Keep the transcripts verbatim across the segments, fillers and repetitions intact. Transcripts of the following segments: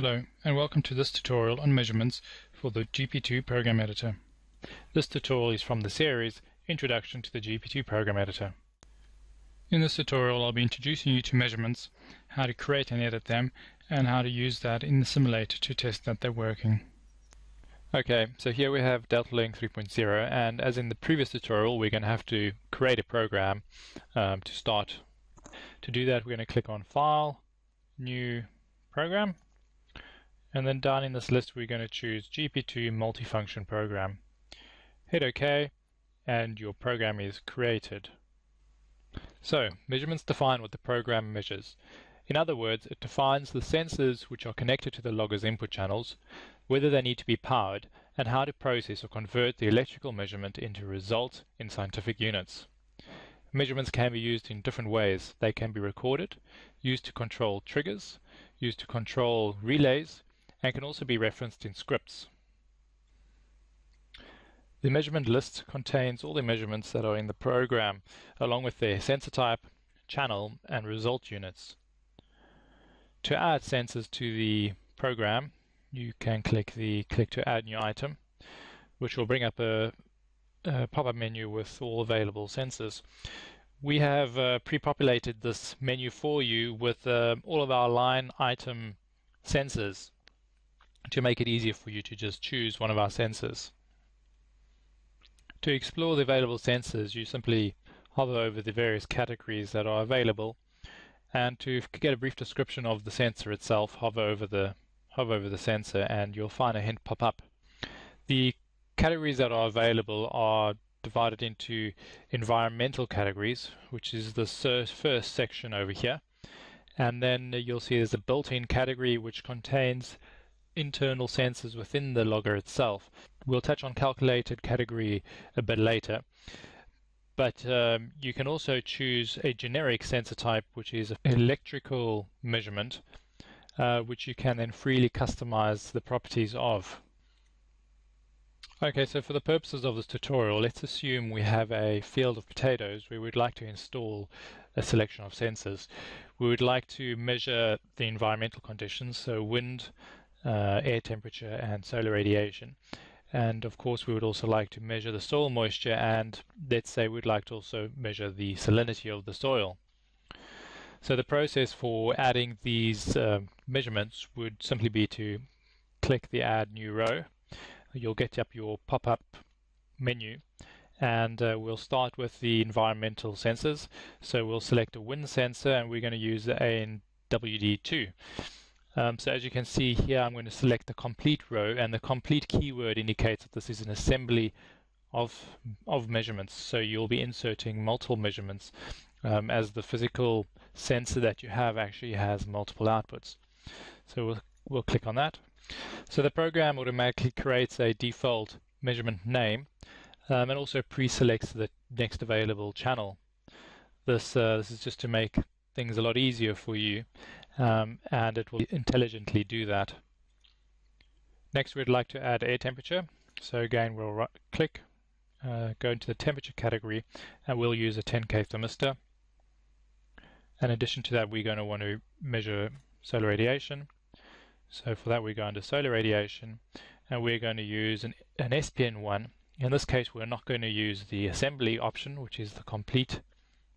Hello and welcome to this tutorial on measurements for the G P two Program Editor. This tutorial is from the series Introduction to the G P two Program Editor. In this tutorial I'll be introducing you to measurements, how to create and edit them, and how to use that in the simulator to test that they're working. Okay, so here we have DeltaLink three point oh, and as in the previous tutorial we're going to have to create a program um, to start. To do that we're going to click on File, New Program, and then down in this list we're going to choose G P two multifunction program. Hit OK and your program is created. So measurements define what the program measures. In other words, it defines the sensors which are connected to the logger's input channels, whether they need to be powered, and how to process or convert the electrical measurement into results in scientific units. Measurements can be used in different ways. They can be recorded, used to control triggers, used to control relays, and can also be referenced in scripts. The measurement list contains all the measurements that are in the program, along with their sensor type, channel, and result units. To add sensors to the program, you can click the click to add new item, which will bring up a, a pop-up menu with all available sensors. We have uh, pre-populated this menu for you with uh, all of our line item sensors, to make it easier for you to just choose one of our sensors. To explore the available sensors, you simply hover over the various categories that are available, and to get a brief description of the sensor itself, hover over the hover over the sensor and you'll find a hint pop up. The categories that are available are divided into environmental categories, which is the first section over here, and then you'll see there's a built-in category which contains internal sensors within the logger itself. We'll touch on calculated category a bit later, but um, you can also choose a generic sensor type, which is an electrical measurement, uh, which you can then freely customize the properties of. Okay, so for the purposes of this tutorial, let's assume we have a field of potatoes where we'd like to install a selection of sensors. We would like to measure the environmental conditions, so wind, Uh, air temperature and solar radiation, and of course we would also like to measure the soil moisture, and let's say we'd like to also measure the salinity of the soil. So the process for adding these uh, measurements would simply be to click the add new row. You'll get up your pop-up menu, and uh, we'll start with the environmental sensors. So we'll select a wind sensor and we're going to use the A N W D two. Um, so as you can see here, I'm going to select the complete row, and the complete keyword indicates that this is an assembly of, of measurements. So you'll be inserting multiple measurements um, as the physical sensor that you have actually has multiple outputs. So we'll, we'll click on that. So the program automatically creates a default measurement name um, and also pre-selects the next available channel. This, uh, this is just to make things a lot easier for you, um, and it will intelligently do that. Next we'd like to add air temperature, so again we'll right click, uh, go into the temperature category, and we'll use a ten K thermistor. In addition to that we're going to want to measure solar radiation, so for that we go into solar radiation and we're going to use an, an S P N one. In this case we're not going to use the assembly option, which is the complete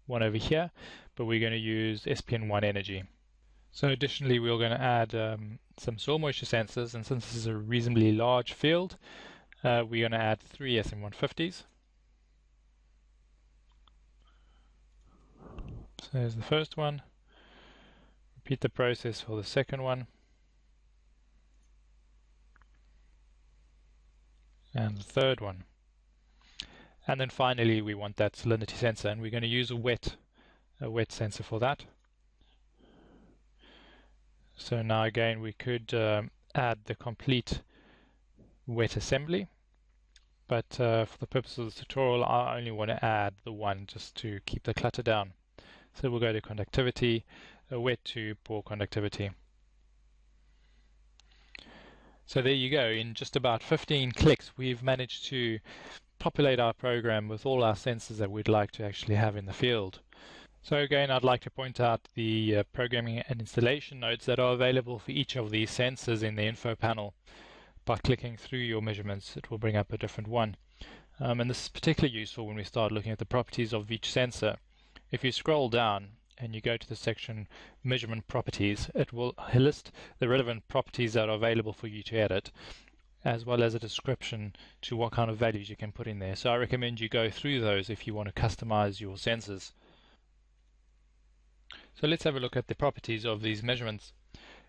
one over here, but we're going to use S P N one energy. So additionally we're going to add um, some soil moisture sensors, and since this is a reasonably large field, uh, we're going to add three S M one fifties. So there's the first one. Repeat the process for the second one and the third one. And then finally we want that salinity sensor, and we're going to use a wet a wet sensor for that. So now again we could um, add the complete wet assembly, but uh, for the purpose of this tutorial I only want to add the one just to keep the clutter down. So we'll go to conductivity, a wet to poor conductivity. So there you go, in just about fifteen clicks we've managed to populate our program with all our sensors that we'd like to actually have in the field. So again, I'd like to point out the uh, programming and installation notes that are available for each of these sensors in the info panel. By clicking through your measurements, it will bring up a different one. Um, and this is particularly useful when we start looking at the properties of each sensor. If you scroll down and you go to the section Measurement Properties, it will list the relevant properties that are available for you to edit, as well as a description to what kind of values you can put in there. So I recommend you go through those if you want to customize your sensors. So let's have a look at the properties of these measurements.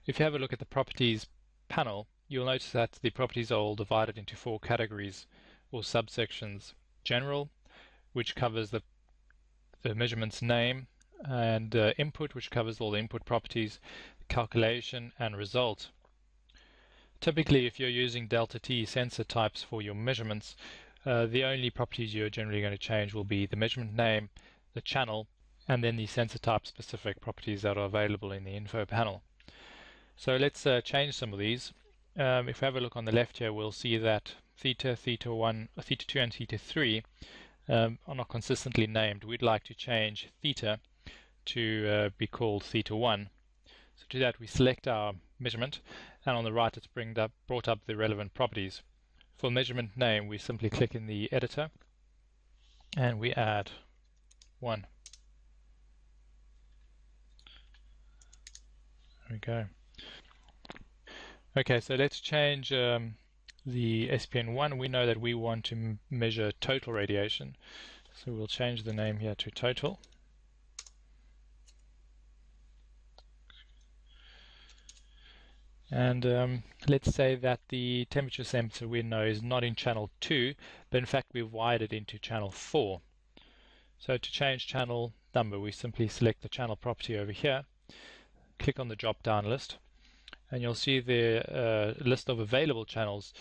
If you have a look at the properties panel, you'll notice that the properties are all divided into four categories or subsections. General, which covers the, the measurement's name, and uh, input, which covers all the input properties, calculation, and result. Typically, if you're using delta T sensor types for your measurements, uh, the only properties you're generally going to change will be the measurement name, the channel, and then the sensor type specific properties that are available in the info panel. So let's uh, change some of these. Um, if we have a look on the left here, we'll see that theta, theta one, theta two and theta three um, are not consistently named. We'd like to change theta to uh, be called theta one. So to that we select our measurement, and on the right it's bring up, brought up the relevant properties. For measurement name, we simply click in the editor and we add one. There we go. Okay, so let's change um, the S P N one. We know that we want to m measure total radiation, so we'll change the name here to total. And um, let's say that the temperature sensor we know is not in channel two, but in fact we've wired it into channel four. So to change channel number, we simply select the channel property over here, click on the drop down list, and you'll see the uh, list of available channels.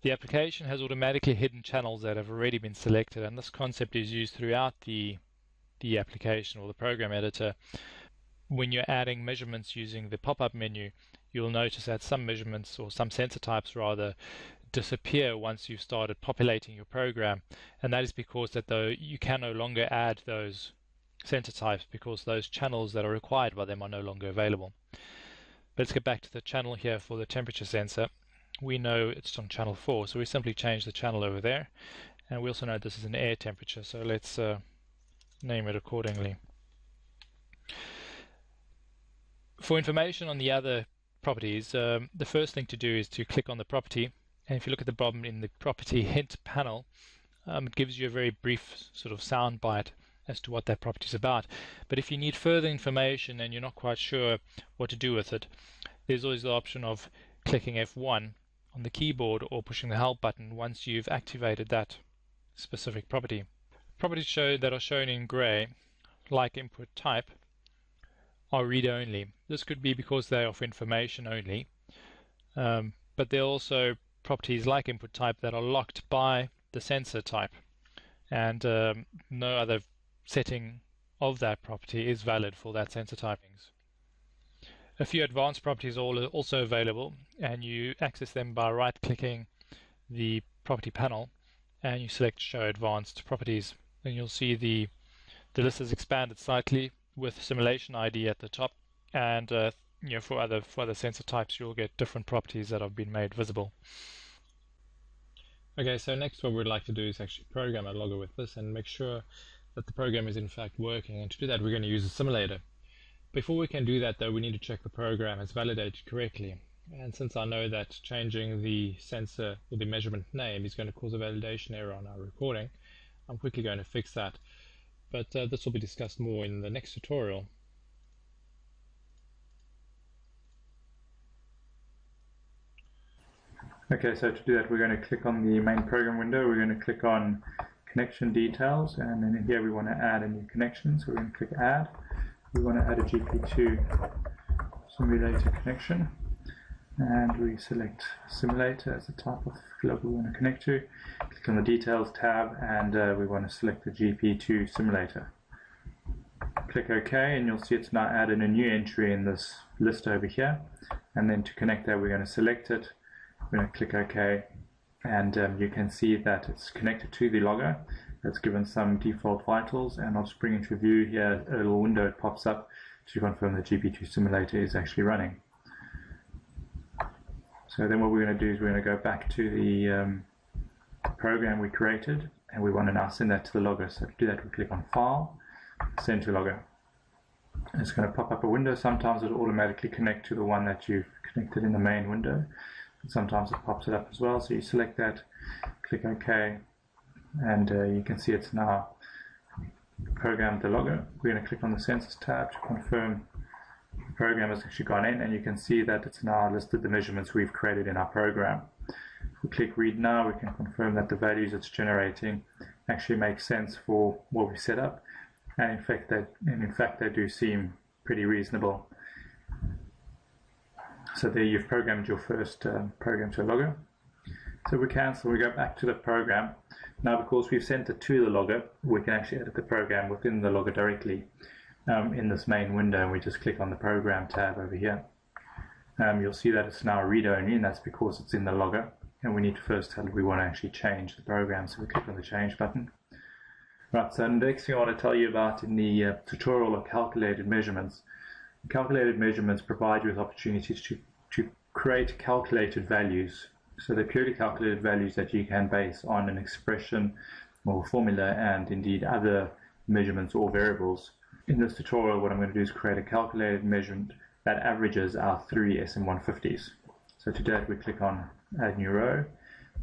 The application has automatically hidden channels that have already been selected, and this concept is used throughout the, the application or the program editor. When you're adding measurements using the pop-up menu, you'll notice that some measurements, or some sensor types rather, disappear once you've started populating your program, and that is because that though you can no longer add those sensor types because those channels that are required by them are no longer available. But let's get back to the channel here for the temperature sensor. We know it's on channel four, so we simply change the channel over there, and we also know this is an air temperature, so let's uh, name it accordingly. For information on the other properties, um, the first thing to do is to click on the property, and if you look at the bottom in the property hint panel, um, it gives you a very brief sort of sound bite as to what that property is about. But if you need further information and you're not quite sure what to do with it, there's always the option of clicking F one on the keyboard or pushing the help button once you've activated that specific property. Properties show that are shown in grey, like input type, are read-only. This could be because they offer information only, um, but there are also properties like input type that are locked by the sensor type, and um, no other setting of that property is valid for that sensor typings. A few advanced properties are also available, and you access them by right-clicking the property panel and you select Show Advanced Properties, and you'll see the, the list is expanded slightly with simulation I D at the top, and uh, you know, for other for other sensor types you'll get different properties that have been made visible. Okay, so next what we'd like to do is actually program a logger with this and make sure that the program is in fact working, and to do that we're going to use a simulator. Before we can do that though, we need to check the program is validated correctly, and since I know that changing the sensor or the measurement name is going to cause a validation error on our recording, I'm quickly going to fix that. But uh, this will be discussed more in the next tutorial. Okay, so to do that we're going to click on the main program window, we're going to click on connection details, and then here we want to add a new connection, so we're going to click add. We want to add a G P two simulator connection, and we select simulator as the type of global we want to connect to. Click on the details tab, and uh, we want to select the G P two simulator. Click OK, and you'll see it's now added a new entry in this list over here, and then to connect that we're going to select it, we're going to click OK, and um, you can see that it's connected to the logger, It's given some default vitals, and I'll just bring into view here a little window pops up to confirm the G P two simulator is actually running. So then what we're going to do is we're going to go back to the um, program we created, and we want to now send that to the logger. So to do that, we click on File, Send to Logger. And it's going to pop up a window. Sometimes it'll automatically connect to the one that you've connected in the main window. And sometimes it pops it up as well. So you select that, click OK, and uh, you can see it's now programmed the logger. We're going to click on the Sensors tab to confirm the program has actually gone in, and you can see that it's now listed the measurements we've created in our program. If we click Read Now, we can confirm that the values it's generating actually make sense for what we set up, and in fact they, and in fact they do seem pretty reasonable. So there you've programmed your first uh, program to a logger. So we cancel, we go back to the program. Now, because we've sent it to the logger, we can actually edit the program within the logger directly um, in this main window, and we just click on the Program tab over here. Um, you'll see that it's now read-only, and that's because it's in the logger, and we need to first tell it we want to actually change the program, so we click on the Change button. Right, so the next thing I want to tell you about in the uh, tutorial are calculated measurements. Calculated measurements provide you with opportunities to, to create calculated values. So they're purely calculated values that you can base on an expression or formula, and indeed other measurements or variables. In this tutorial, what I'm going to do is create a calculated measurement that averages our three S M one fifties. So to do that, we click on Add New Row.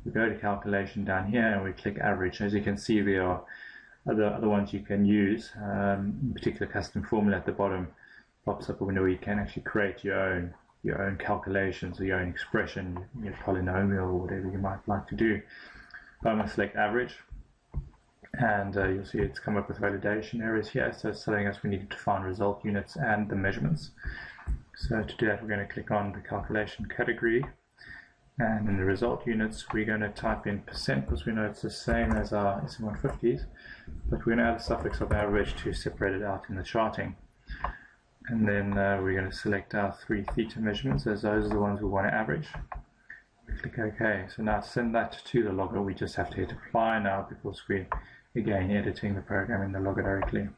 We go to Calculation down here, and we click Average. As you can see, there are other, other ones you can use, um, in particular custom formula at the bottom. Pops up a window where you can actually create your own your own calculations or your own expression, your polynomial or whatever you might like to do. But I'm going to select average, and uh, you'll see it's come up with validation errors here, so it's telling us we need to find result units and the measurements. So to do that, we're going to click on the calculation category, and in the result units we're going to type in percent, because we know it's the same as our S M one fifties, but we're going to add a suffix of average to separate it out in the charting. And then uh, we're going to select our three theta measurements, as those are the ones we want to average. We click OK. So now to send that to the logger, we just have to hit Apply now, because we're again editing the program in the logger directly.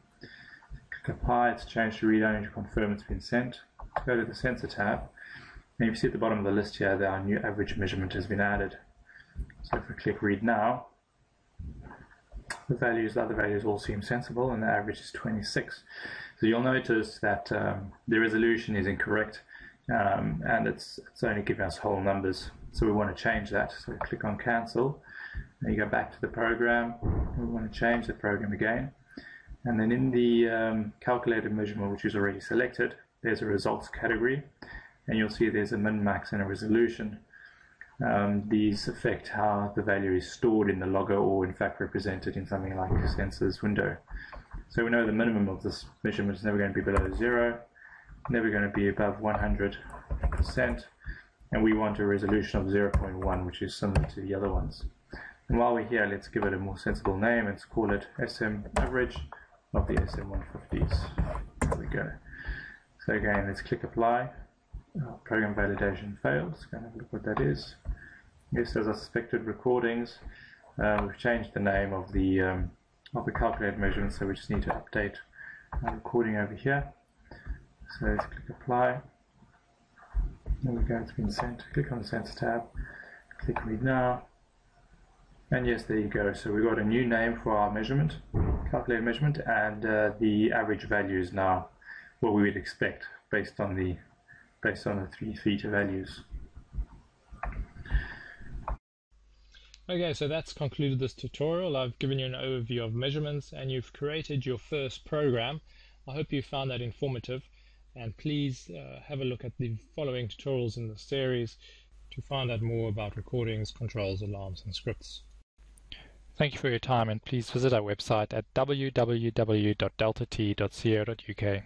Click Apply, it's changed to read only to confirm it's been sent. Go to the Sensor tab, and you see at the bottom of the list here that our new average measurement has been added. So if we click Read Now, the values, the other values all seem sensible, and the average is twenty-six. So you'll notice that um, the resolution is incorrect, um, and it's, it's only giving us whole numbers. So we want to change that. So we click on Cancel, and you go back to the program. We want to change the program again. And then in the um, calculated measurement, which is already selected, there's a results category, and you'll see there's a min, max, and a resolution. Um, these affect how the value is stored in the logger, or in fact represented in something like the sensors window. So we know the minimum of this measurement is never going to be below zero, never going to be above one hundred percent, and we want a resolution of zero point one, which is similar to the other ones. And while we're here, let's give it a more sensible name. Let's call it S M average of the S M one fifties. There we go. So again, let's click Apply. Our program validation failed. Let's go and have a look what that is. Yes, as I suspected, recordings. Uh, we've changed the name of the um, of the calculated measurement, so we just need to update our recording over here. So let's click Apply. There we go. It's been sent. Click on the Sensor tab. Click Read Now. And yes, there you go. So we've got a new name for our measurement, calculated measurement, and uh, the average value is now what we would expect based on the based on the three theta values. Okay, so that's concluded this tutorial. I've given you an overview of measurements, and you've created your first program. I hope you found that informative, and please uh, have a look at the following tutorials in the series to find out more about recordings, controls, alarms, and scripts. Thank you for your time, and please visit our website at w w w dot delta t dot co dot u k.